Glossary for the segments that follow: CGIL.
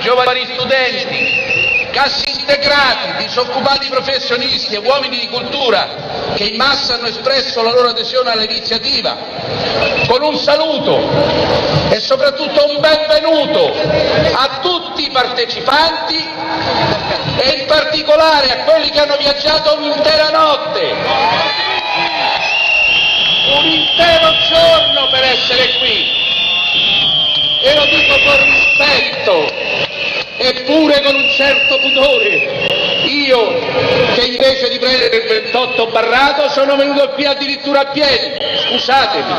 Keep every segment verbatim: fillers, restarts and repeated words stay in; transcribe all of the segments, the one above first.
Giovani studenti, cassi integrati, disoccupati professionisti e uomini di cultura che in massa hanno espresso la loro adesione all'iniziativa, con un saluto e soprattutto un benvenuto a tutti i partecipanti e in particolare a quelli che hanno viaggiato un'intera notte, un intero giorno per essere qui, e lo dico con rispetto. Eppure con un certo pudore, io che invece di prendere il ventotto barrato sono venuto qui addirittura a piedi, scusatemi.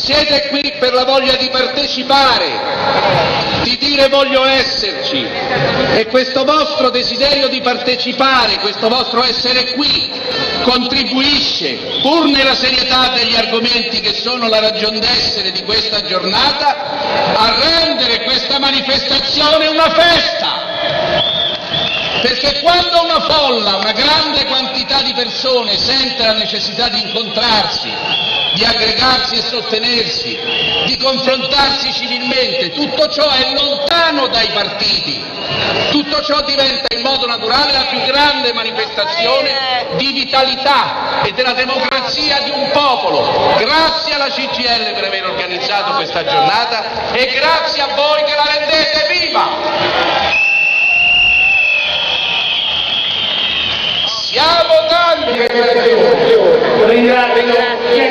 Siete qui per la voglia di partecipare, di dire voglio esserci, e questo vostro desiderio di partecipare, questo vostro essere qui, contribuisce, pur nella serietà degli argomenti che sono la ragion d'essere di questa giornata, a rendere questa manifestazione una festa, perché quando una folla, una grande quantità di persone sente la necessità di incontrarsi, di aggregarsi e sostenersi, di confrontarsi civilmente, tutto ciò è lontano dai partiti, tutto ciò diventa in modo naturale la più grande manifestazione di vitalità e della democrazia di un popolo. Grazie alla C G I L per aver organizzato questa giornata e grazie a voi che la rendete viva. Siamo tanti che